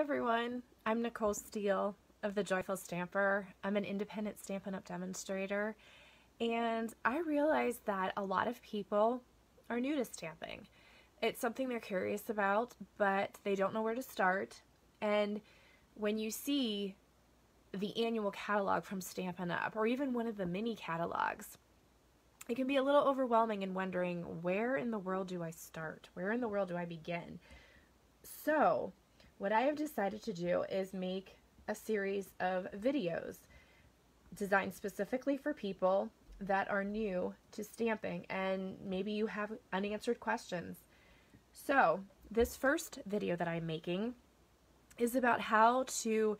everyone, I'm Nicole Steele of The Joyful Stamper. I'm an independent Stampin' Up! Demonstrator, and I realize that a lot of people are new to stamping. It's something they're curious about, but they don't know where to start. And when you see the annual catalog from Stampin' Up! Or even one of the mini catalogs, it can be a little overwhelming and wondering, where in the world do I start? Where in the world do I begin? So what I have decided to do is make a series of videos designed specifically for people that are new to stamping, and maybe you have unanswered questions. So this first video that I'm making is about how to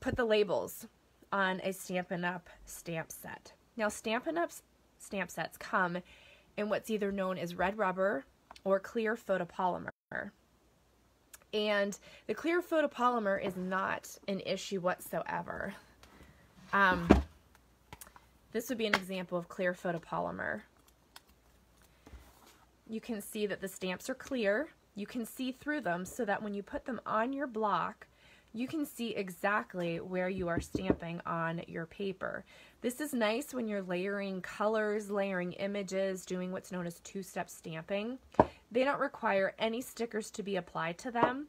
put the labels on a Stampin' Up! Stamp set. Now, Stampin' Up! Stamp sets come in what's either known as red rubber or clear photopolymer. And the clear photopolymer is not an issue whatsoever. This would be an example of clear photopolymer. You can see that the stamps are clear. You can see through them so that when you put them on your block, you can see exactly where you are stamping on your paper. This is nice when you're layering colors, layering images, doing what's known as two-step stamping. They don't require any stickers to be applied to them.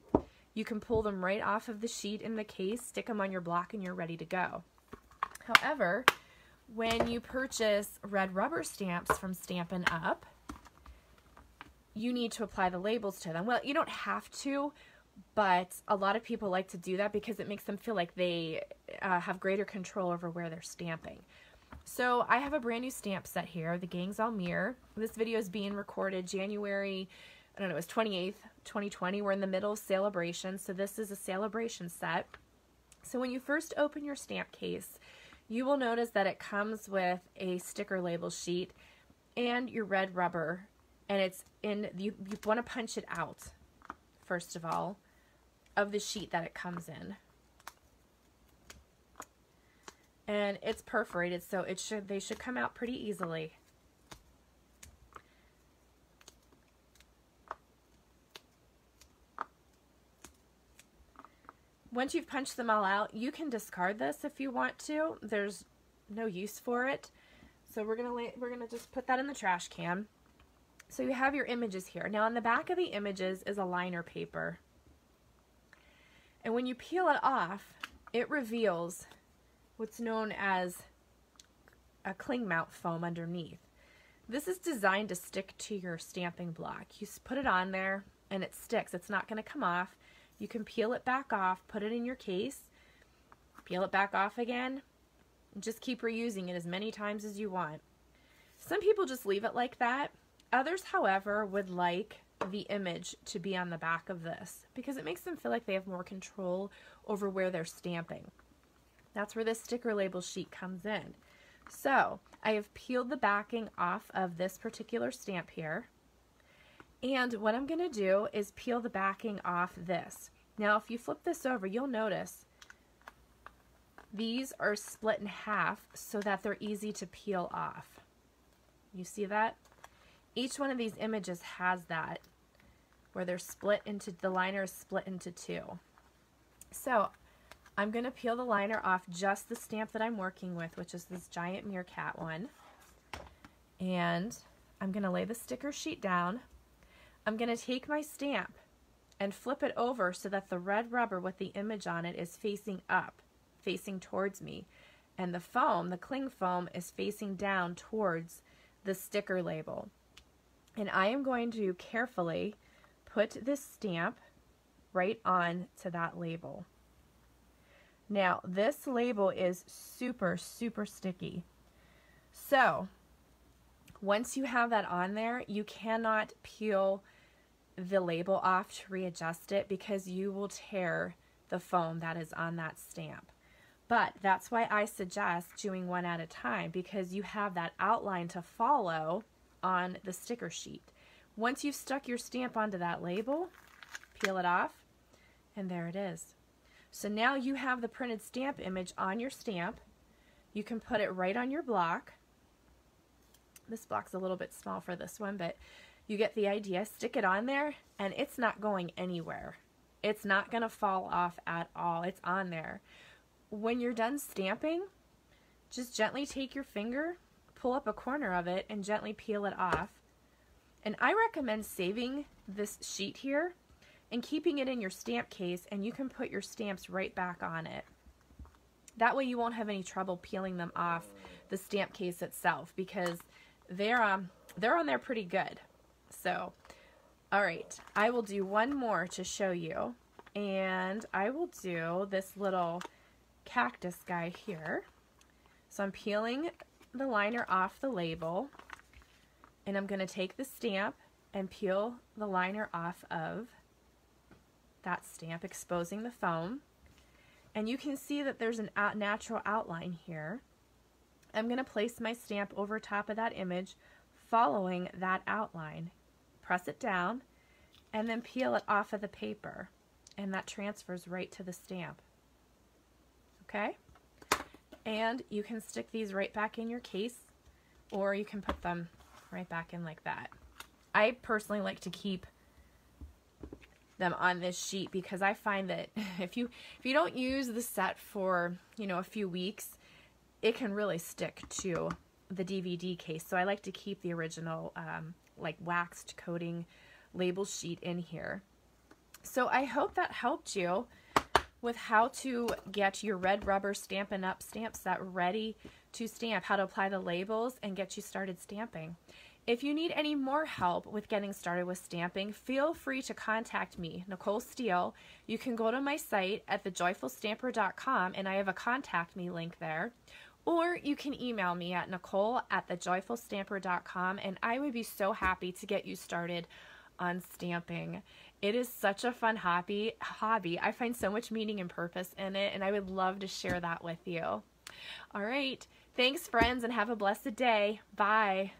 You can pull them right off of the sheet in the case, stick them on your block, and you're ready to go. However, when you purchase red rubber stamps from Stampin' Up!, you need to apply the labels to them. Well, you don't have to, but a lot of people like to do that because it makes them feel like they have greater control over where they're stamping. So I have a brand new stamp set here, the Gang's All Mirror. This video is being recorded January, I don't know, it was 28th, 2020. We're in the middle of Sale-Abration, so this is a Sale-Abration set. So when you first open your stamp case, you will notice that it comes with a sticker label sheet and your red rubber, and it's in, you want to punch it out, first of all, of the sheet that it comes in. And it's perforated, so it should, they should come out pretty easily. Once you've punched them all out, you can discard this if you want to. There's no use for it. So we're gonna just put that in the trash can. So you have your images here. Now on the back of the images is a liner paper. And when you peel it off, it reveals what's known as a cling mount foam underneath. This is designed to stick to your stamping block. You put it on there and it sticks. It's not going to come off. You can peel it back off, put it in your case, peel it back off again, and just keep reusing it as many times as you want. Some people just leave it like that. Others, however, would like the image to be on the back of this because it makes them feel like they have more control over where they're stamping. That's where this sticker label sheet comes in. So I have peeled the backing off of this particular stamp here, and what I'm going to do is peel the backing off this. Now if you flip this over, you'll notice these are split in half so that they're easy to peel off. You see that? Each one of these images has that, where they're split into, the liner is split into two. So I'm going to peel the liner off just the stamp that I'm working with, which is this giant meerkat one. And I'm going to lay the sticker sheet down. I'm going to take my stamp and flip it over so that the red rubber with the image on it is facing up, facing towards me. And the foam, the cling foam, is facing down towards the sticker label. And I am going to carefully put this stamp right on to that label. Now, this label is super, super sticky. So, once you have that on there, you cannot peel the label off to readjust it because you will tear the foam that is on that stamp. But that's why I suggest doing one at a time, because you have that outline to follow on the sticker sheet. Once you've stuck your stamp onto that label, peel it off, and there it is. So now you have the printed stamp image on your stamp. You can put it right on your block. This block's a little bit small for this one, but you get the idea. Stick it on there, and it's not going anywhere. It's not going to fall off at all. It's on there. When you're done stamping, just gently take your finger, pull up a corner of it, and gently peel it off. And I recommend saving this sheet here and keeping it in your stamp case, and you can put your stamps right back on it. That way you won't have any trouble peeling them off the stamp case itself, because they're on there pretty good. So, all right, I will do one more to show you, and I will do this little cactus guy here. So I'm peeling the liner off the label, and I'm going to take the stamp and peel the liner off of that stamp, exposing the foam. And you can see that there's a natural outline here. I'm going to place my stamp over top of that image, following that outline. Press it down, and then peel it off of the paper, and that transfers right to the stamp. Okay? And you can stick these right back in your case, or you can put them right back in like that. I personally like to keep them on this sheet, because I find that if you don't use the set for, you know, a few weeks, it can really stick to the DVD case. So I like to keep the original like waxed coating label sheet in here. So I hope that helped you with how to get your red rubber Stampin' Up! Stamp set ready to stamp, how to apply the labels, and get you started stamping. If you need any more help with getting started with stamping, feel free to contact me, Nicole Steele. You can go to my site at thejoyfulstamper.com, and I have a contact me link there. Or you can email me at nicole@thejoyfulstamper.com, and I would be so happy to get you started on stamping. It is such a fun hobby. I find so much meaning and purpose in it, and I would love to share that with you. All right. Thanks, friends, and have a blessed day. Bye.